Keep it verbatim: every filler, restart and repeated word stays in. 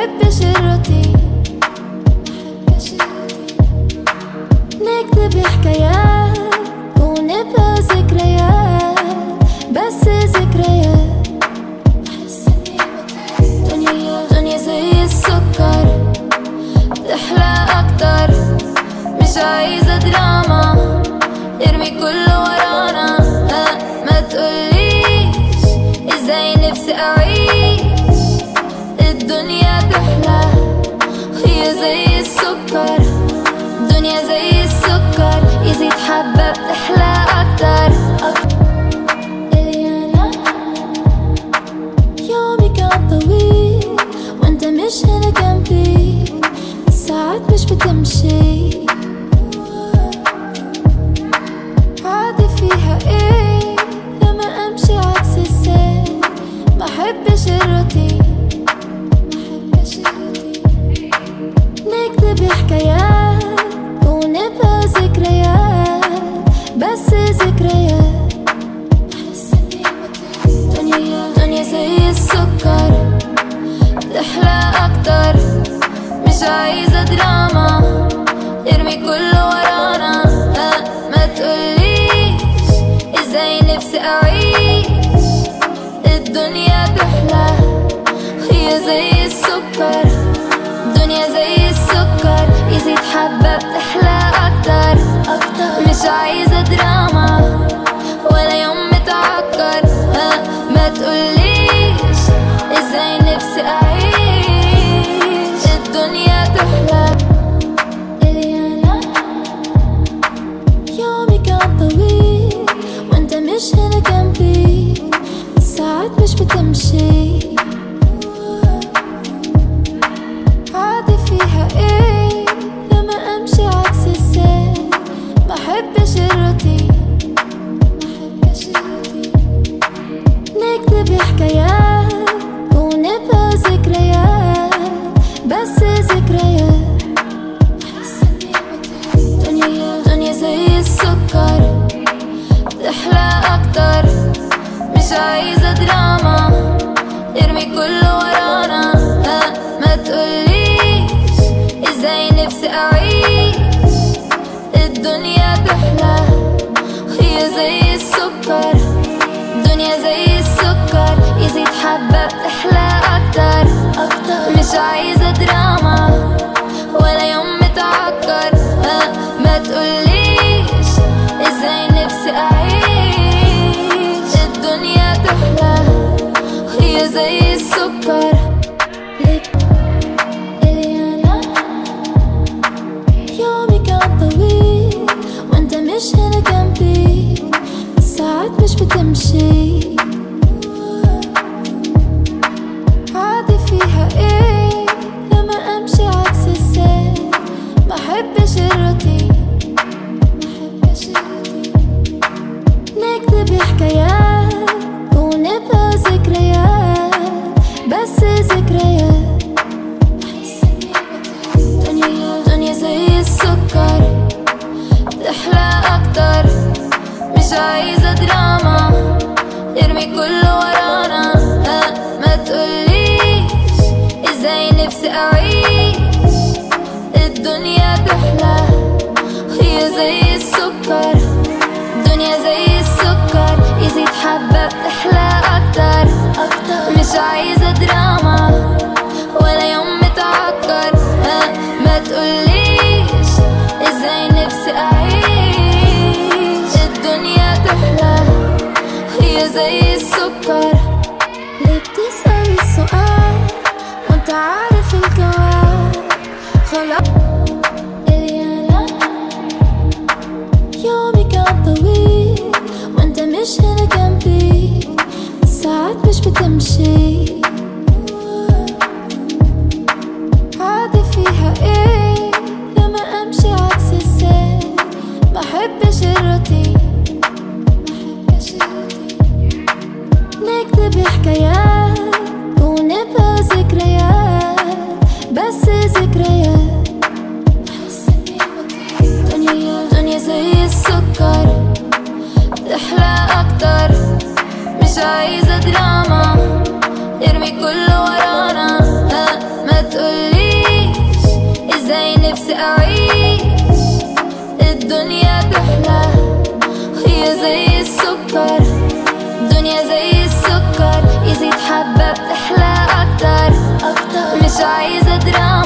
بحبش الروتين، بحبش الروتين، نكتب حكايات ونبقى ذكريات، بس ذكريات. بحس اني بطير، دنيا دنيا زي السكر، بتحلى اكتر، مش عايزة دراما، ارمي كله ورانا. أه ما تقوليش ازاي نفسي اعيش، الدنيا تحلى هي زي السكر، الدنيا زي السكر، يزيد حبة بتحلى اكتر. اليانا يومي كان طويل وانت مش هنا جنبي، ساعات مش بتمشي، عادي فيها ايه لما امشي عكس السير. محبش الروتين، محبش الروتين، نكتب حكايات ونبقى ذكريات، بس ذكريات. بحس اني بطير، دنيا دنيا زي السكر، بتحلى اكتر، مش عايزة دراما، ارمي كله ورانا. أه ما تقوليش ازاي نفسي اعيش، الدنيا تحلى هي زي السكر، الدنيا زي السكر، يزيد حبة بتحلى اكتر، اكتر، مش عايزة دراما ولا يوم متعكر. أه ما تقوليش ازاي نفسي اعيش، الدنيا تحلى. اليانا يومي كان طويل وانت مش هنا جنبي، ساعات مش بتمشي، عادي فيها ايه لما امشي عكس السير. محبش الروتين، محبش الروتين، نكتب حكايات ونبقى ذكريات، بس ذكريات. بحس اني بطير، دنيا دنيا زي السكر، بتحلى اكتر، مش عايزة دراما، ارمي كله ورانا. أه ما تقوليش ازاي نفسي اعيش، الدنيا تحلى هي زي السكر، الدنيا زي السكر، يزيد حبة بتحلى اكتر، أكتر، مش عايزة دراما ولا يوم متعكر. أه ما تقوليش ازاي نفسي اعيش، الدنيا تحلى هي زي السكر. اليانا يومي كان طويل وانت مش هنا جنبي، ساعات مش بتمشي، فيها ايه لما امشي عكس السير. محبش الروتين، محبش الروتين، نكتب حكايات ونبقى ذكريات، بس ذكريات. بحس اني بطير، دنيا دنيا زي السكر، بتحلى اكتر، مش عايزة دراما، ارمي كله ورانا. أه ما تقوليش ازاي نفسي اعيش، الدنيا تحلى هي زي السكر، الدنيا زي السكر، يزيد حبة بتحلى اكتر، اكتر، مش عايزة دراما ولا يوم متعكر. أه ما تقوليش ازاي نفسي اعيش، الدنيا تحلى هي زي السكر. ليه بتسأل السؤال وانت عارف الجواب؟ خلاص. اليانا يومي كان طويل وانت مش هنا جنبي، ساعات مش بتمشي، عادي فيها ايه لما امشي عكس السير. محبش الروتين، محبش الروتين، نكتب حكايات ونبقى ذكريات، بس ذكريات. بحس اني بطير، دنيا دنيا زي السكر، بتحلى اكتر، مش عايزة دراما، أعيش الدنيا تحلى وهي زي السكر، الدنيا زي السكر يزيد حبة بتحلى أكتر أكتر، مش عايزة دراما.